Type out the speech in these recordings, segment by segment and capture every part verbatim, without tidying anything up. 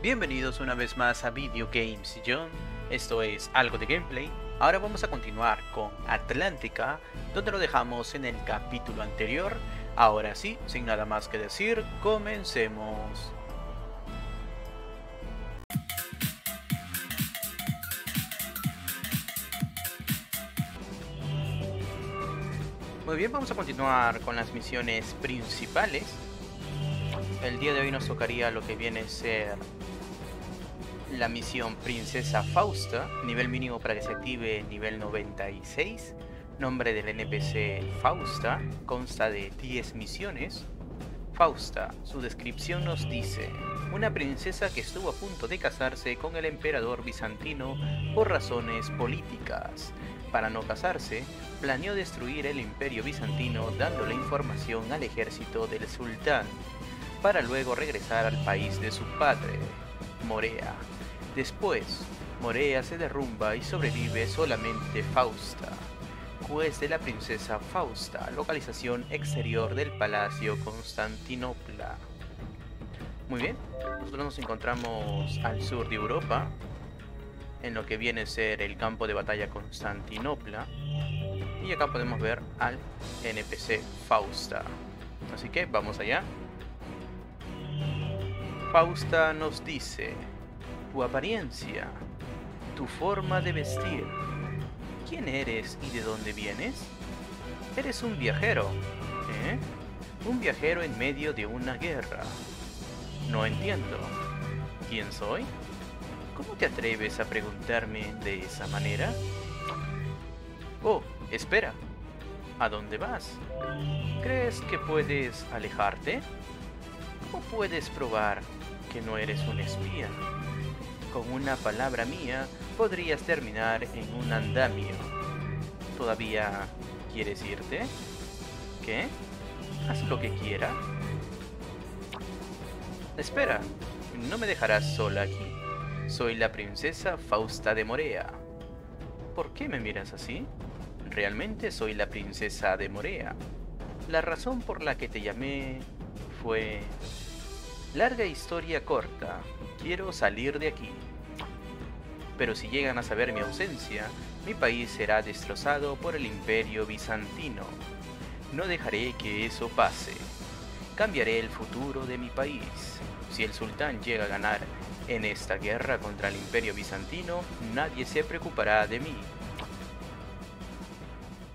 Bienvenidos una vez más a Video Games John, esto es algo de gameplay. Ahora vamos a continuar con Atlántica, donde lo dejamos en el capítulo anterior. Ahora sí, sin nada más que decir, comencemos. Muy bien, vamos a continuar con las misiones principales. El día de hoy nos tocaría lo que viene a ser la misión Princesa Fausta, nivel mínimo para que se active nivel noventa y seis, nombre del N P C Fausta, consta de diez misiones. Fausta, su descripción nos dice: una princesa que estuvo a punto de casarse con el emperador bizantino por razones políticas. Para no casarse, planeó destruir el Imperio Bizantino dándole información al ejército del sultán, para luego regresar al país de su padre, Morea. Después, Morea se derrumba y sobrevive solamente Fausta, juez de la princesa Fausta, localización exterior del palacio Constantinopla. Muy bien, nosotros nos encontramos al sur de Europa, en lo que viene a ser el campo de batalla Constantinopla, y acá podemos ver al N P C Fausta, así que vamos allá. Fausta nos dice: tu apariencia, tu forma de vestir, ¿quién eres y de dónde vienes? Eres un viajero, ¿eh? Un viajero en medio de una guerra. No entiendo. ¿Quién soy? ¿Cómo te atreves a preguntarme de esa manera? Oh, espera. ¿A dónde vas? ¿Crees que puedes alejarte? ¿Cómo puedes probar que no eres un espía? Con una palabra mía podrías terminar en un andamio. ¿Todavía quieres irte? ¿Qué? Haz lo que quiera. Espera, no me dejarás sola aquí. Soy la princesa Fausta de Morea. ¿Por qué me miras así? Realmente soy la princesa de Morea. La razón por la que te llamé fue... larga historia corta, quiero salir de aquí. Pero si llegan a saber mi ausencia, mi país será destrozado por el Imperio Bizantino. No dejaré que eso pase. Cambiaré el futuro de mi país. Si el sultán llega a ganar en esta guerra contra el Imperio Bizantino, nadie se preocupará de mí.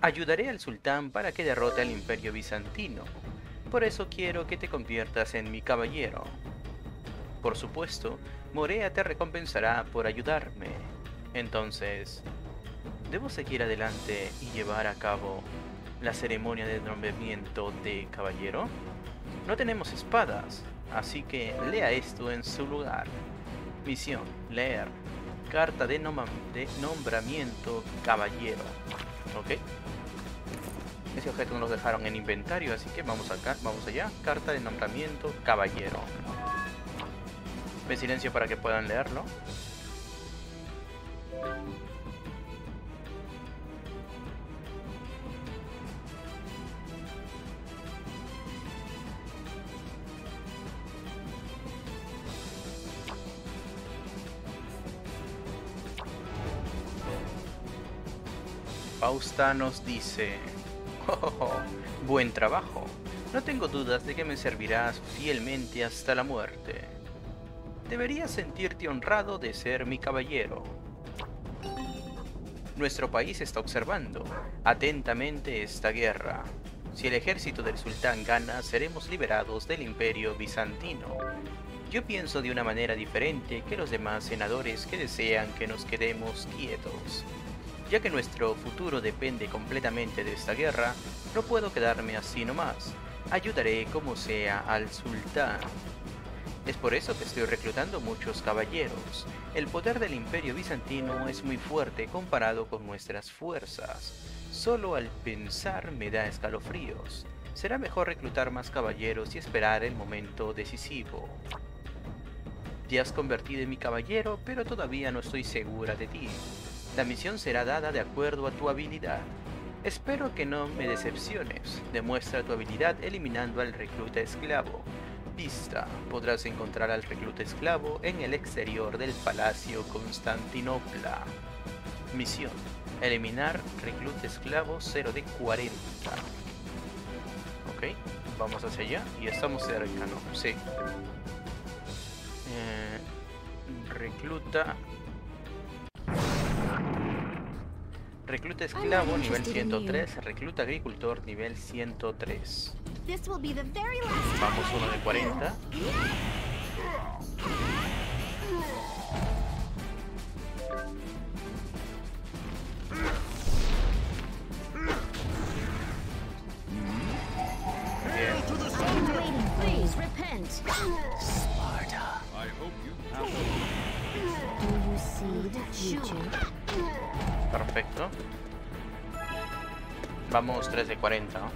Ayudaré al sultán para que derrote al Imperio Bizantino. Por eso quiero que te conviertas en mi caballero. Por supuesto, Morea te recompensará por ayudarme. Entonces, ¿debo seguir adelante y llevar a cabo la ceremonia de nombramiento de caballero? No tenemos espadas, así que lea esto en su lugar. Misión, leer. Carta de, nom de nombramiento caballero. Ok. Ese objeto nos lo dejaron en inventario, así que vamos acá, vamos allá. Carta de nombramiento caballero. Ve silencio para que puedan leerlo. Fausta nos dice: oh, oh, oh, buen trabajo. No tengo dudas de que me servirás fielmente hasta la muerte. Deberías sentirte honrado de ser mi caballero. Nuestro país está observando atentamente esta guerra. Si el ejército del sultán gana, seremos liberados del Imperio Bizantino. Yo pienso de una manera diferente que los demás senadores que desean que nos quedemos quietos. Ya que nuestro futuro depende completamente de esta guerra, no puedo quedarme así nomás. Ayudaré como sea al sultán. Es por eso que estoy reclutando muchos caballeros. El poder del Imperio Bizantino es muy fuerte comparado con nuestras fuerzas. Solo al pensar me da escalofríos. Será mejor reclutar más caballeros y esperar el momento decisivo. Te has convertido en mi caballero, pero todavía no estoy segura de ti. La misión será dada de acuerdo a tu habilidad. Espero que no me decepciones. Demuestra tu habilidad eliminando al recluta esclavo. pista, podrás encontrar al recluta esclavo en el exterior del Palacio Constantinopla. Misión: eliminar recluta esclavo cero de cuarenta. Ok, vamos hacia allá y estamos cerca, ¿no? Sí. Eh, recluta... Recluta esclavo nivel ciento tres, recluta agricultor nivel ciento tres. Vamos uno de cuarenta. Perfecto. Vamos tres de cuarenta, ¿no?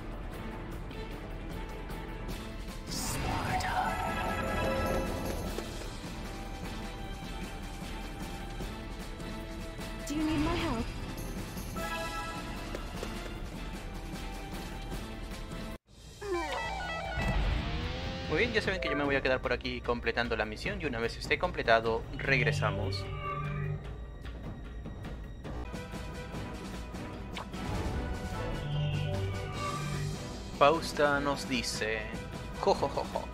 Muy bien, ya saben que yo me voy a quedar por aquí completando la misión y una vez esté completado, regresamos. Fausta nos dice: jojojojo,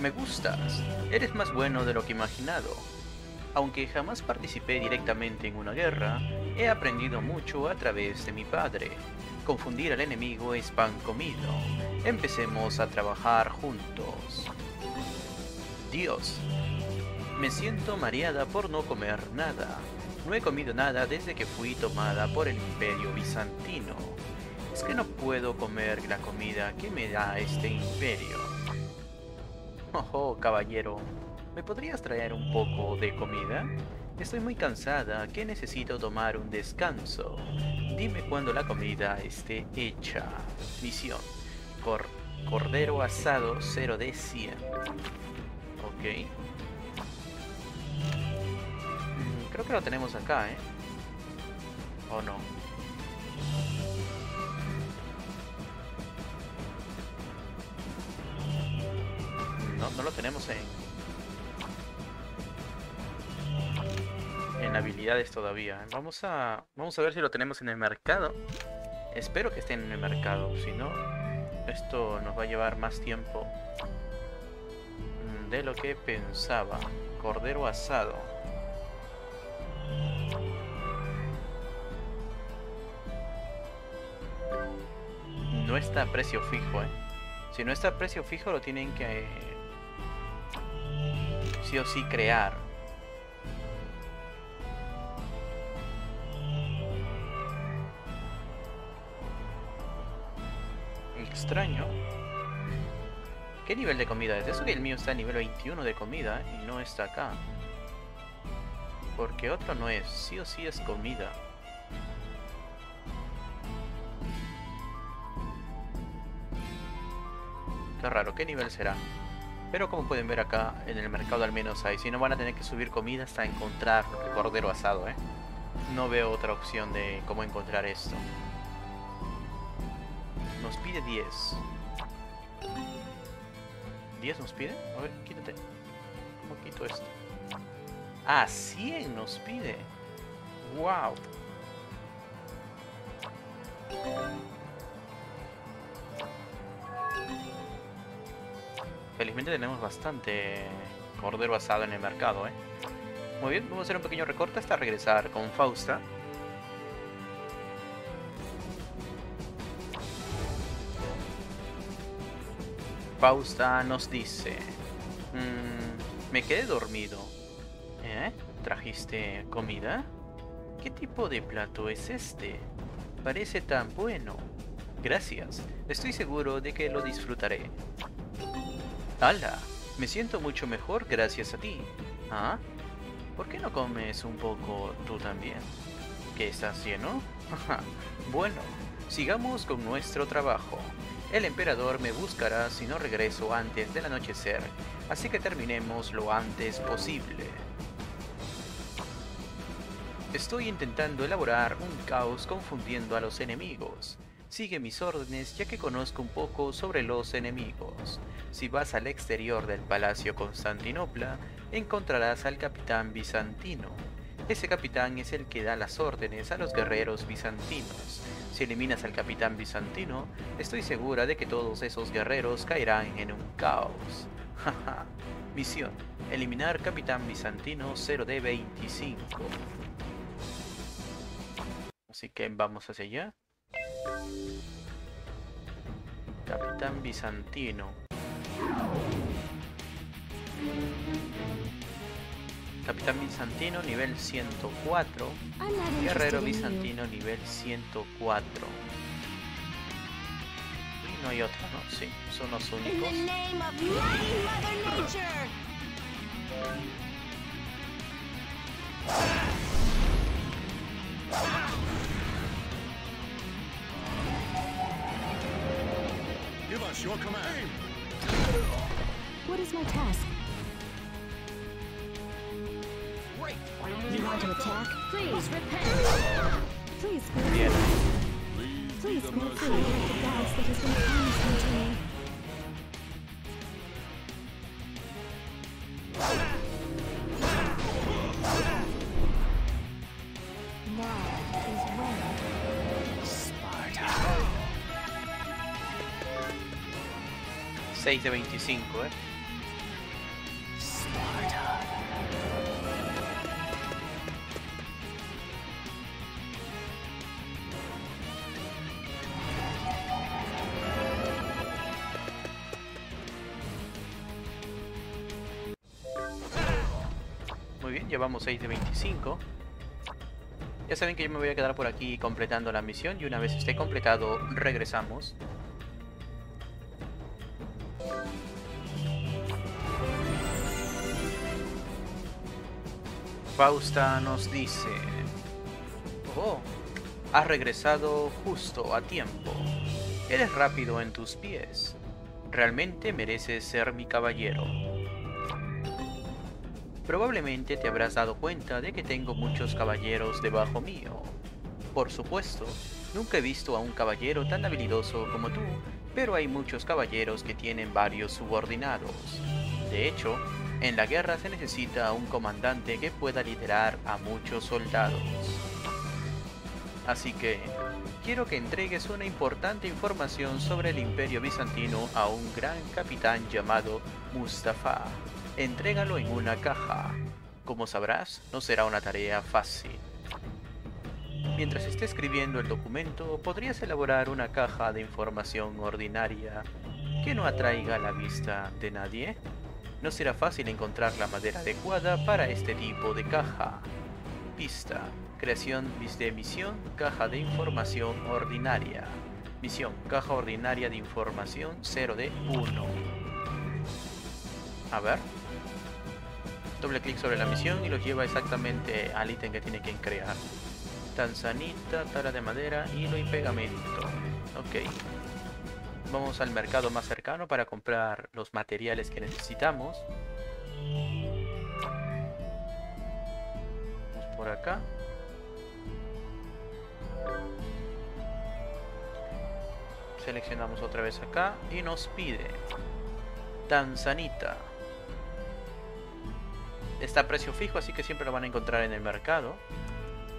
me gustas, eres más bueno de lo que imaginado. Aunque jamás participé directamente en una guerra, he aprendido mucho a través de mi padre. Confundir al enemigo es pan comido. Empecemos a trabajar juntos. Dios, me siento mareada por no comer nada. No he comido nada desde que fui tomada por el Imperio Bizantino. Es que no puedo comer la comida que me da este imperio. Ojo, caballero, ¿me podrías traer un poco de comida? Estoy muy cansada, que necesito tomar un descanso. Dime cuando la comida esté hecha. Misión: Cor Cordero asado cero de cien. Ok. Creo que lo tenemos acá, ¿eh? ¿O no? No, no lo tenemos en, en habilidades todavía. Vamos a, vamos a ver si lo tenemos en el mercado. Espero que estén en el mercado. Si no, esto nos va a llevar más tiempo de lo que pensaba. Cordero asado. No está a precio fijo, eh. Si no está a precio fijo lo tienen que... Eh, sí o sí crear. Extraño. ¿Qué nivel de comida es? Eso que el mío está a nivel veintiuno de comida y no está acá. Porque otro no es. Sí o sí es comida. Qué raro. ¿Qué nivel será? Pero como pueden ver acá, en el mercado al menos hay. Si no, van a tener que subir comida hasta encontrar el cordero asado, ¿eh? No veo otra opción de cómo encontrar esto. Nos pide diez. ¿diez nos pide? A ver, quítate. ¿Cómo quito esto? Ah, cien nos pide. ¡Wow! Felizmente tenemos bastante cordero asado en el mercado, ¿eh? Muy bien, vamos a hacer un pequeño recorte hasta regresar con Fausta. Fausta nos dice: mm, me quedé dormido. ¿Eh? ¿Trajiste comida? ¿Qué tipo de plato es este? Parece tan bueno. Gracias, estoy seguro de que lo disfrutaré. ¡Hala! Me siento mucho mejor gracias a ti. ¿Ah? ¿Por qué no comes un poco tú también? ¿Qué estás lleno? Bueno, sigamos con nuestro trabajo. El emperador me buscará si no regreso antes del anochecer, así que terminemos lo antes posible. Estoy intentando elaborar un caos confundiendo a los enemigos. Sigue mis órdenes ya que conozco un poco sobre los enemigos. Si vas al exterior del Palacio Constantinopla, encontrarás al capitán bizantino. Ese capitán es el que da las órdenes a los guerreros bizantinos. Si eliminas al capitán bizantino, estoy segura de que todos esos guerreros caerán en un caos. Jaja. Misión: eliminar capitán bizantino cero de veinticinco. Así que vamos hacia allá. Capitán bizantino. Capitán bizantino nivel ciento cuatro. Guerrero bizantino nivel ciento cuatro. Y no hay otro, ¿no? Sí, son los únicos. Give us your command. What is my task? You want to attack? Please repent. Please repent. Please repent of the gods that has been promised to me. Now is when Sparta. seis de veinticinco, eh. Llevamos seis de veinticinco. Ya saben que yo me voy a quedar por aquí completando la misión, y una vez esté completado regresamos. Fausta nos dice: oh, has regresado justo a tiempo. Eres rápido en tus pies. Realmente mereces ser mi caballero. Probablemente te habrás dado cuenta de que tengo muchos caballeros debajo mío. Por supuesto, nunca he visto a un caballero tan habilidoso como tú, pero hay muchos caballeros que tienen varios subordinados. De hecho, en la guerra se necesita un comandante que pueda liderar a muchos soldados. Así que, quiero que entregues una importante información sobre el Imperio Bizantino a un gran capitán llamado Mustafa. Entrégalo en una caja. Como sabrás, no será una tarea fácil. Mientras esté escribiendo el documento, podrías elaborar una caja de información ordinaria que no atraiga la vista de nadie. No será fácil encontrar la madera adecuada para este tipo de caja. Pista: creación de misión, caja de información ordinaria. Misión: caja ordinaria de información cero de uno. A ver. Doble clic sobre la misión y los lleva exactamente al ítem que tiene que crear. Tanzanita, tala de madera, hilo y pegamento. Ok. Vamos al mercado más cercano para comprar los materiales que necesitamos. Vamos por acá. Seleccionamos otra vez acá y nos pide tanzanita. Está a precio fijo, así que siempre lo van a encontrar en el mercado.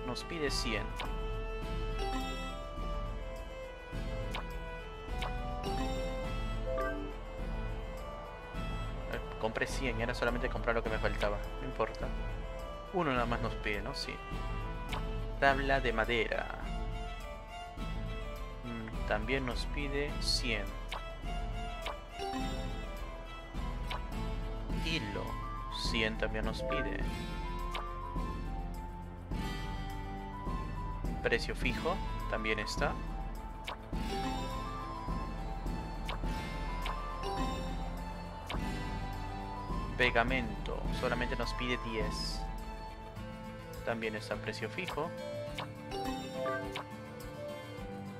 Nos pide cien. Eh, compré cien, era solamente comprar lo que me faltaba. No importa. Uno nada más nos pide, ¿no? Sí. Tabla de madera. Mm, también nos pide cien. Hilo. cien también nos pide. Precio fijo también está. Pegamento solamente nos pide diez. También está precio fijo.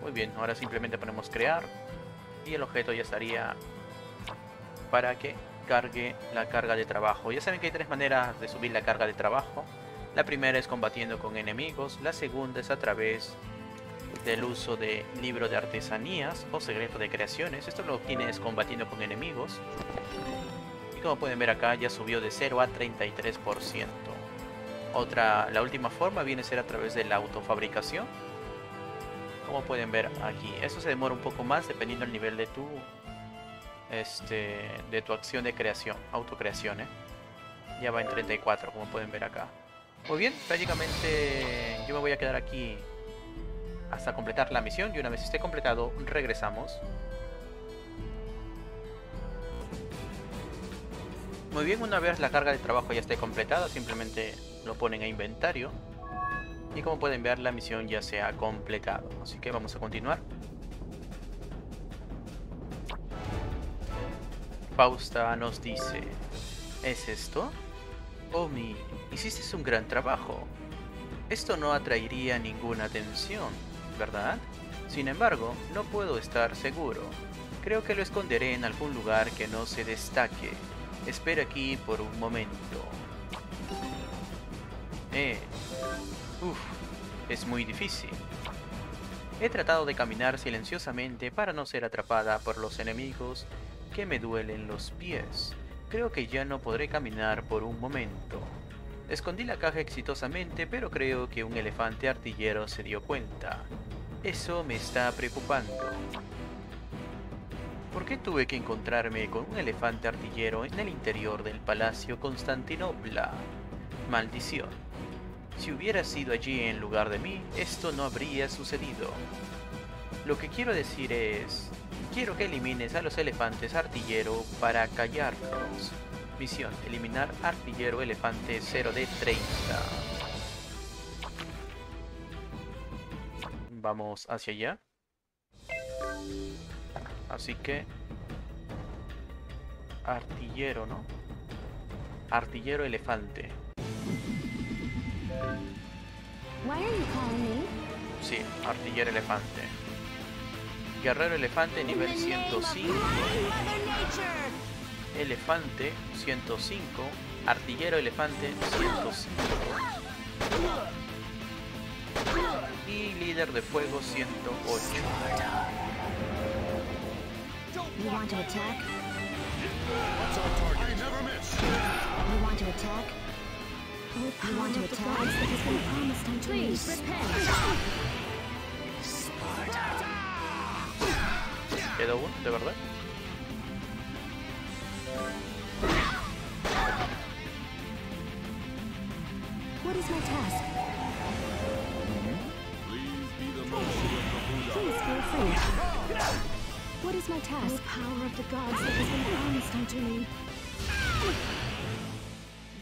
Muy bien, ahora simplemente ponemos crear y el objeto ya estaría para que cargue la carga de trabajo. Ya saben que hay tres maneras de subir la carga de trabajo. La primera es combatiendo con enemigos, la segunda es a través del uso de libro de artesanías o secreto de creaciones. Esto lo obtienes combatiendo con enemigos. Y como pueden ver acá ya subió de cero a treinta y tres por ciento. Otra, la última forma viene a ser a través de la autofabricación. Como pueden ver aquí, esto se demora un poco más dependiendo del nivel de tu este de tu acción de creación, autocreación, ¿eh? Ya va en treinta y cuatro como pueden ver acá. Muy bien, prácticamente yo me voy a quedar aquí hasta completar la misión y una vez esté completado regresamos. Muy bien, una vez la carga de trabajo ya esté completada, simplemente lo ponen a inventario. Y como pueden ver, la misión ya se ha completado. Así que vamos a continuar. Fausta nos dice... ¿Es esto? Omi, hiciste un gran trabajo. Esto no atraería ninguna atención, ¿verdad? Sin embargo, no puedo estar seguro. Creo que lo esconderé en algún lugar que no se destaque. Espera aquí por un momento. Eh... Uf, es muy difícil. He tratado de caminar silenciosamente para no ser atrapada por los enemigos que me duelen los pies. Creo que ya no podré caminar por un momento. Escondí la caja exitosamente, pero creo que un elefante artillero se dio cuenta. Eso me está preocupando. ¿Por qué tuve que encontrarme con un elefante artillero en el interior del Palacio Constantinopla? Maldición. Si hubiera sido allí en lugar de mí, esto no habría sucedido. Lo que quiero decir es... Quiero que elimines a los elefantes artillero para callarlos. Misión, eliminar artillero elefante cero de treinta. Vamos hacia allá. Así que... Artillero, ¿no? Artillero elefante. Sí, artillero elefante. Guerrero elefante nivel ciento cinco. Elefante ciento cinco. Artillero elefante ciento cinco. Y líder de fuego ciento ocho. You want to attack? You want to attack? You want to attack? Please repent. Sparta. ¿Quedó uno, de verdad? What is my task? Please be the mercy of the Buddha. Please feel free. What is my task? The power of the gods that has been promised unto me.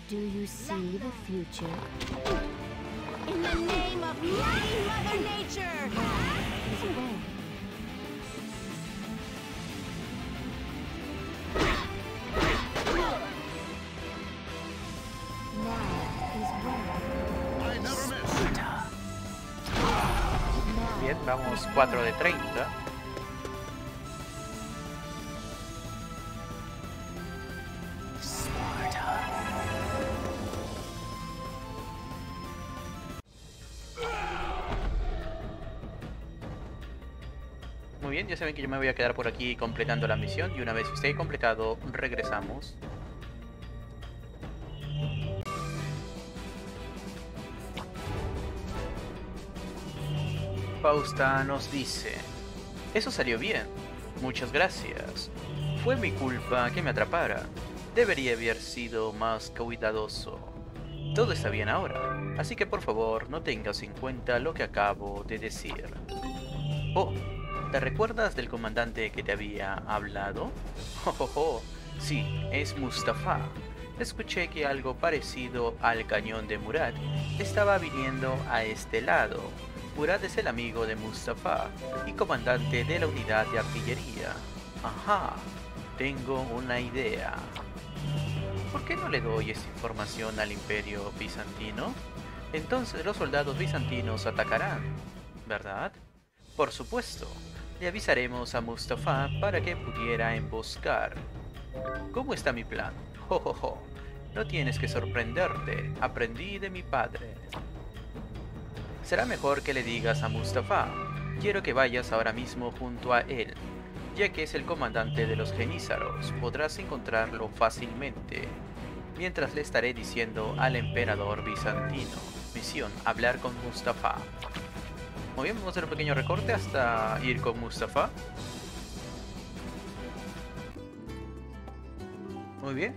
Do you see the future? In the name of mighty Mother Nature! Is away. Bien, vamos cuatro de treinta. Muy bien, ya saben que yo me voy a quedar por aquí completando la misión y una vez esté completado regresamos. Fausta nos dice, eso salió bien, muchas gracias, fue mi culpa que me atrapara, debería haber sido más cuidadoso, todo está bien ahora, así que por favor no tengas en cuenta lo que acabo de decir. Oh, ¿te recuerdas del comandante que te había hablado? Oh, oh, oh. Sí, es Mustafa. Escuché que algo parecido al cañón de Murat estaba viniendo a este lado. Murat es el amigo de Mustafa y comandante de la unidad de artillería. Ajá, tengo una idea. ¿Por qué no le doy esta información al Imperio Bizantino? Entonces los soldados bizantinos atacarán, ¿verdad? Por supuesto, le avisaremos a Mustafa para que pudiera emboscar. ¿Cómo está mi plan? Jo, jo, jo. No tienes que sorprenderte, aprendí de mi padre. Será mejor que le digas a Mustafa. Quiero que vayas ahora mismo junto a él, ya que es el comandante de los genízaros, podrás encontrarlo fácilmente. Mientras le estaré diciendo al emperador bizantino, misión, hablar con Mustafa. Muy bien, vamos a hacer un pequeño recorte hasta ir con Mustafa. Muy bien,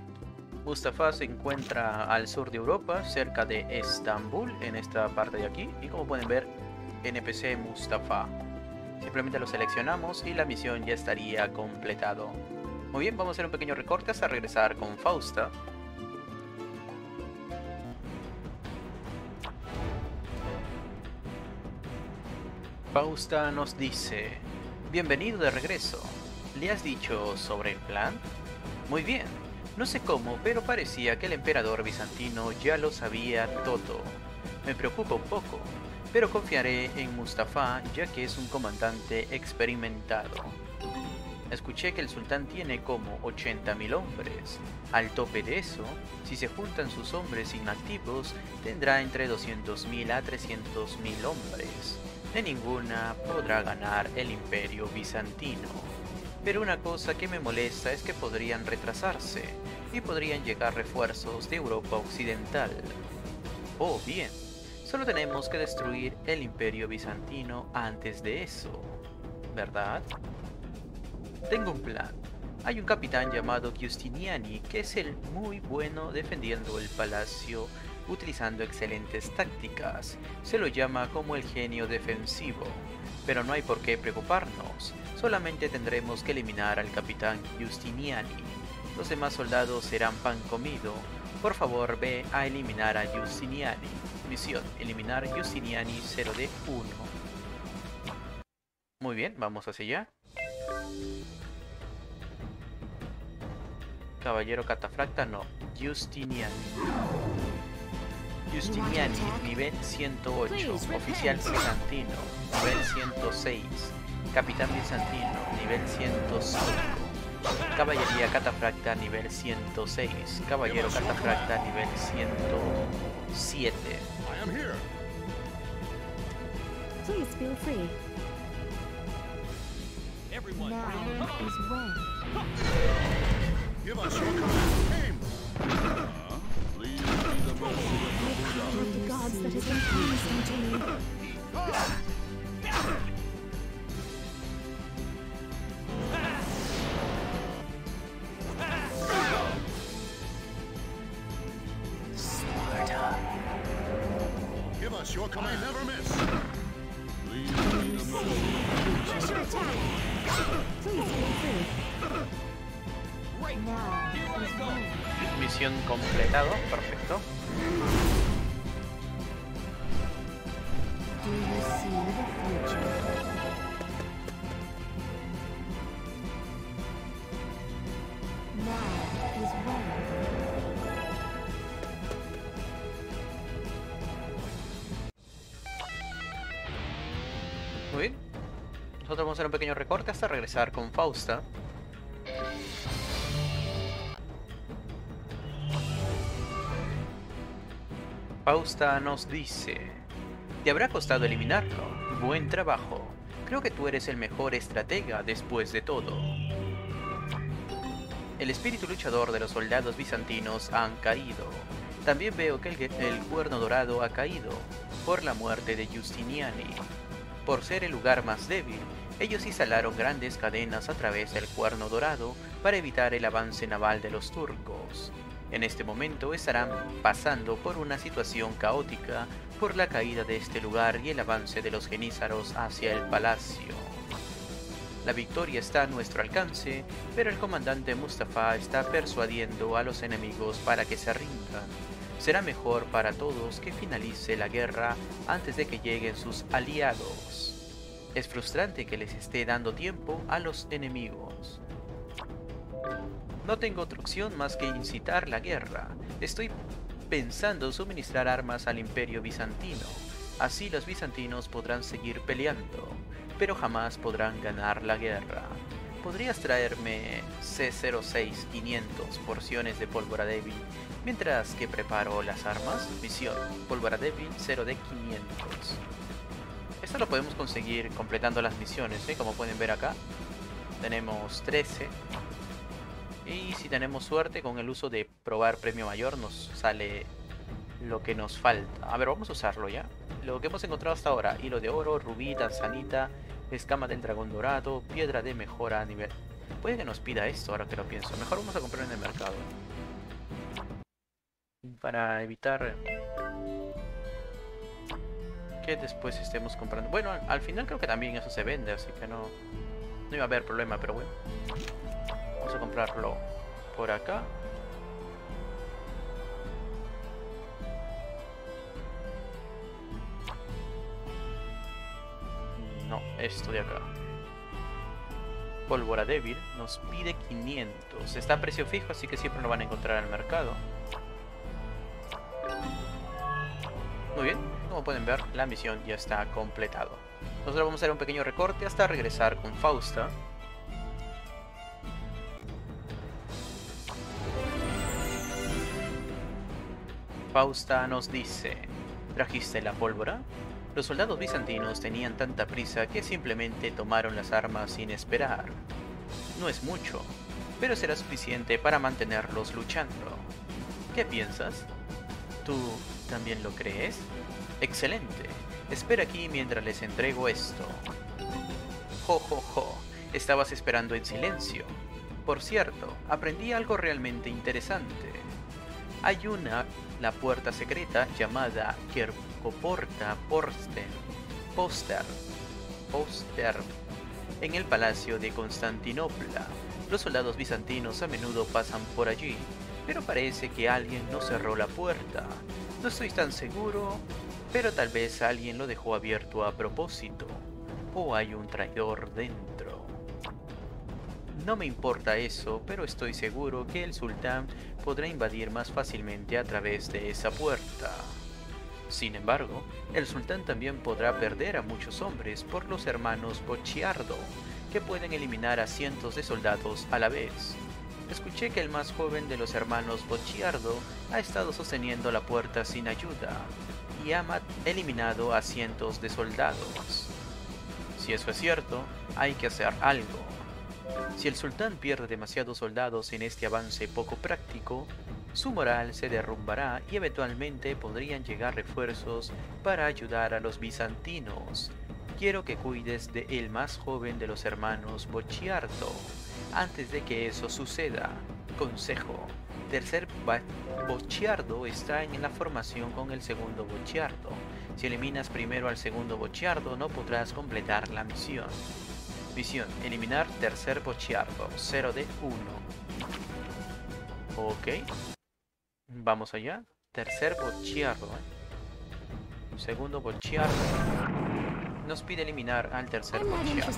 Mustafa se encuentra al sur de Europa, cerca de Estambul, en esta parte de aquí, y como pueden ver, N P C Mustafa. Simplemente lo seleccionamos y la misión ya estaría completado. Muy bien, vamos a hacer un pequeño recorte hasta regresar con Fausta. Fausta nos dice, bienvenido de regreso, ¿le has dicho sobre el plan? Muy bien, no sé cómo, pero parecía que el emperador bizantino ya lo sabía todo. Me preocupa un poco, pero confiaré en Mustafa ya que es un comandante experimentado. Escuché que el sultán tiene como ochenta mil hombres. Al tope de eso, si se juntan sus hombres inactivos, tendrá entre doscientos mil a trescientos mil hombres. De ninguna podrá ganar el Imperio Bizantino. Pero una cosa que me molesta es que podrían retrasarse y podrían llegar refuerzos de Europa Occidental. Oh bien, solo tenemos que destruir el Imperio Bizantino antes de eso, ¿verdad? Tengo un plan. Hay un capitán llamado Giustiniani que es el muy bueno defendiendo el palacio utilizando excelentes tácticas. Se lo llama como el genio defensivo, pero no hay por qué preocuparnos, solamente tendremos que eliminar al capitán Giustiniani. Los demás soldados serán pan comido. Por favor ve a eliminar a Giustiniani. Misión, eliminar Giustiniani cero de uno. Muy bien, vamos hacia allá. Caballero catafracta no, Giustiniani. Giustiniani, nivel ciento ocho, oficial bizantino, nivel ciento seis, capitán bizantino, nivel ciento cinco, caballería catafracta, nivel ciento seis, caballero catafracta, nivel ciento siete. Misión completado, perfecto. Muy bien. Nosotros vamos a hacer un pequeño recorte hasta regresar con Fausta. Fausta nos dice, te habrá costado eliminarlo, buen trabajo, creo que tú eres el mejor estratega después de todo. El espíritu luchador de los soldados bizantinos han caído, también veo que el, el cuerno dorado ha caído, por la muerte de Giustiniani. Por ser el lugar más débil, ellos instalaron grandes cadenas a través del cuerno dorado para evitar el avance naval de los turcos. En este momento estarán pasando por una situación caótica por la caída de este lugar y el avance de los genízaros hacia el palacio. La victoria está a nuestro alcance, pero el comandante Mustafa está persuadiendo a los enemigos para que se rindan. Será mejor para todos que finalice la guerra antes de que lleguen sus aliados. Es frustrante que les esté dando tiempo a los enemigos. No tengo otra opción más que incitar la guerra. Estoy pensando suministrar armas al Imperio Bizantino. Así los bizantinos podrán seguir peleando, pero jamás podrán ganar la guerra. ¿Podrías traerme C cero seis quinientos porciones de pólvora débil mientras que preparo las armas? Misión, pólvora débil cero de quinientos. Esto lo podemos conseguir completando las misiones, ¿eh? Como pueden ver acá. Tenemos trece. Y si tenemos suerte con el uso de probar premio mayor, nos sale lo que nos falta. A ver, vamos a usarlo ya. Lo que hemos encontrado hasta ahora. Hilo de oro, rubí, tanzanita, escama del dragón dorado, piedra de mejora a nivel... Puede que nos pida esto ahora que lo pienso. Mejor vamos a comprar en el mercado. Para evitar... que después estemos comprando. Bueno, al final creo que también eso se vende, así que no, no iba a haber problema, pero bueno. Vamos a comprarlo por acá. No, esto de acá. Pólvora débil nos pide quinientos. Está a precio fijo, así que siempre lo van a encontrar en el mercado. Muy bien, como pueden ver, la misión ya está completada. Nosotros vamos a hacer un pequeño recorte hasta regresar con Fausta. Fausta nos dice: ¿trajiste la pólvora? Los soldados bizantinos tenían tanta prisa que simplemente tomaron las armas sin esperar. No es mucho, pero será suficiente para mantenerlos luchando. ¿Qué piensas? ¿Tú también lo crees? Excelente. Espera aquí mientras les entrego esto. Jo, jo, jo. Estabas esperando en silencio. Por cierto, aprendí algo realmente interesante. Hay una, la puerta secreta llamada Kerkoporta Porsten, Poster, Poster, en el palacio de Constantinopla. Los soldados bizantinos a menudo pasan por allí, pero parece que alguien no cerró la puerta. No estoy tan seguro, pero tal vez alguien lo dejó abierto a propósito, o hay un traidor dentro. No me importa eso, pero estoy seguro que el sultán podrá invadir más fácilmente a través de esa puerta. Sin embargo, el sultán también podrá perder a muchos hombres por los hermanos Bocchiardo, que pueden eliminar a cientos de soldados a la vez. Escuché que el más joven de los hermanos Bocchiardo ha estado sosteniendo la puerta sin ayuda y ha eliminado a cientos de soldados. Si eso es cierto, hay que hacer algo. Si el sultán pierde demasiados soldados en este avance poco práctico, su moral se derrumbará y eventualmente podrían llegar refuerzos para ayudar a los bizantinos. Quiero que cuides de el más joven de los hermanos Bocchiardo. Antes de que eso suceda, consejo. Tercer Bocchiardo está en la formación con el segundo Bocchiardo. Si eliminas primero al segundo Bocchiardo, no podrás completar la misión. Misión: eliminar tercer Bocchiardo. cero de uno. Ok. Vamos allá. Tercer Bocchiardo. Segundo Bocchiardo. Nos pide eliminar al tercer Bocchiardo.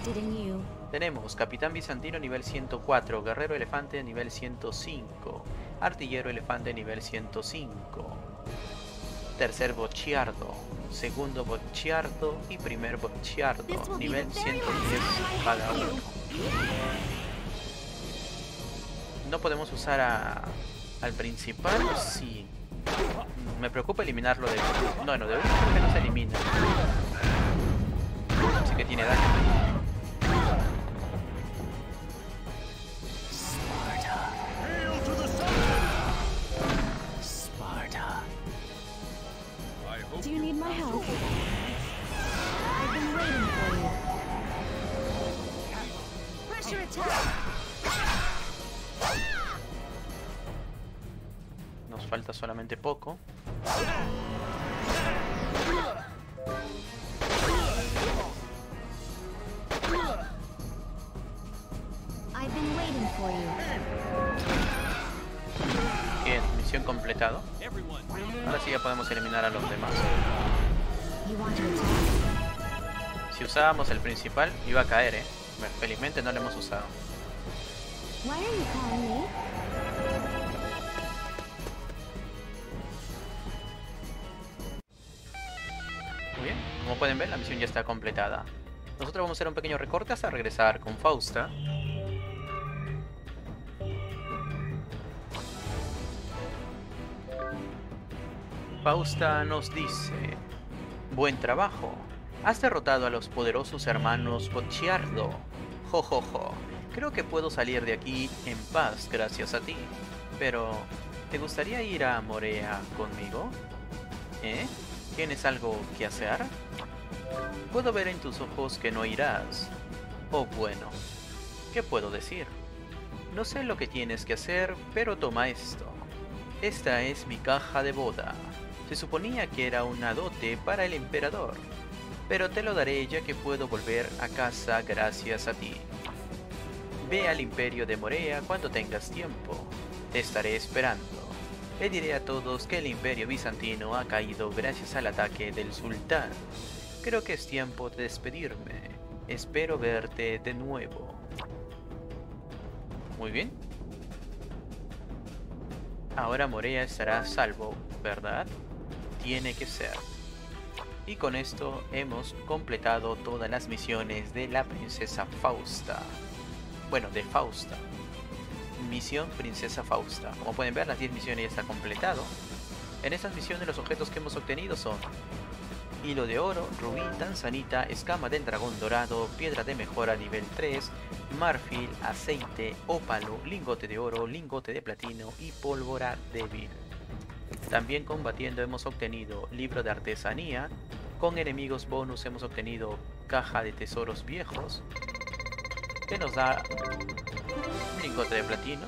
Tenemos Capitán Bizantino nivel ciento cuatro, Guerrero Elefante nivel ciento cinco, Artillero Elefante nivel ciento cinco, Tercer Bocchiardo, Segundo Bocchiardo y Primer Bocchiardo nivel ciento diez cada uno. No podemos usar a, al principal, sí. Me preocupa eliminarlo de uno. No, no, de uno porque no se elimina. Así que tiene daño. Nos falta solamente poco. Bien, misión completado. Ahora sí ya podemos eliminar a los demás. Si usábamos el principal iba a caer, eh. Felizmente no lo hemos usado. Muy bien, como pueden ver la misión ya está completada. Nosotros vamos a hacer un pequeño recorte hasta regresar con Fausta. Fausta nos dice: buen trabajo. Has derrotado a los poderosos hermanos Bocchiardo. Jojojo, creo que puedo salir de aquí en paz gracias a ti. Pero, ¿te gustaría ir a Morea conmigo? ¿Eh? ¿Tienes algo que hacer? Puedo ver en tus ojos que no irás. Oh, bueno, ¿qué puedo decir? No sé lo que tienes que hacer, pero toma esto. Esta es mi caja de boda. Se suponía que era una dote para el emperador, pero te lo daré ya que puedo volver a casa gracias a ti. Ve al Imperio de Morea cuando tengas tiempo. Te estaré esperando. Le diré a todos que el Imperio Bizantino ha caído gracias al ataque del sultán. Creo que es tiempo de despedirme. Espero verte de nuevo. Muy bien. Ahora Morea estará a salvo, ¿verdad? Tiene que ser. Y con esto hemos completado todas las misiones de la Princesa Fausta. Bueno, de Fausta. Misión Princesa Fausta. Como pueden ver, las diez misiones ya está completado. En estas misiones los objetos que hemos obtenido son... hilo de oro, rubí, tanzanita, escama del dragón dorado, piedra de mejora nivel tres, marfil, aceite, ópalo, lingote de oro, lingote de platino y pólvora débil. También combatiendo hemos obtenido libro de artesanía, con enemigos bonus hemos obtenido caja de tesoros viejos, que nos da lingote de platino.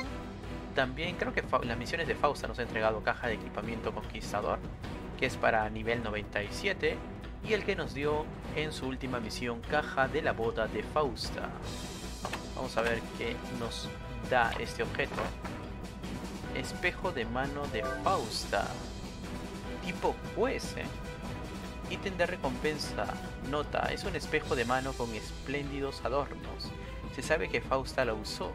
También creo que las misiones de Fausta nos ha entregado caja de equipamiento conquistador, que es para nivel noventa y siete, y el que nos dio en su última misión, caja de la boda de Fausta. Vamos a ver qué nos da este objeto. Espejo de mano de Fausta, tipo juez, ¿eh? Ítem de recompensa. Nota: es un espejo de mano con espléndidos adornos. Se sabe que Fausta lo usó.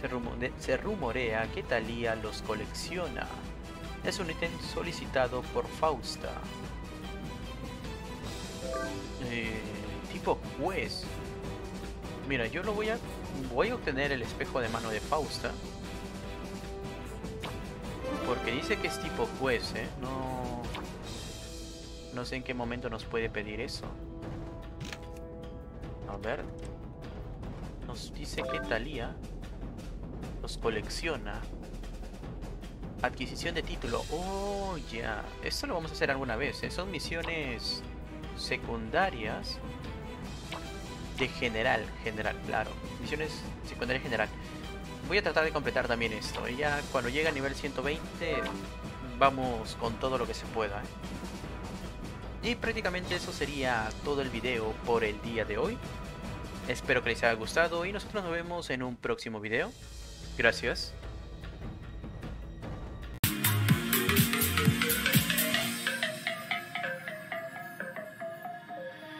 Se, rumo se rumorea que Thalía los colecciona. Es un ítem solicitado por Fausta. Eh, tipo juez. Mira, yo lo voy a... voy a obtener el espejo de mano de Fausta, porque dice que es tipo juez, ¿eh? No... no sé en qué momento nos puede pedir eso. A ver... nos dice que Thalía los colecciona. Adquisición de título. Oh, ya. Yeah. Esto lo vamos a hacer alguna vez, ¿eh? Son misiones secundarias de general. General, claro. Misiones secundarias general. Voy a tratar de completar también esto. Y ya cuando llegue a nivel ciento veinte, vamos con todo lo que se pueda, ¿eh? Y prácticamente eso sería todo el video por el día de hoy. Espero que les haya gustado y nosotros nos vemos en un próximo video. Gracias.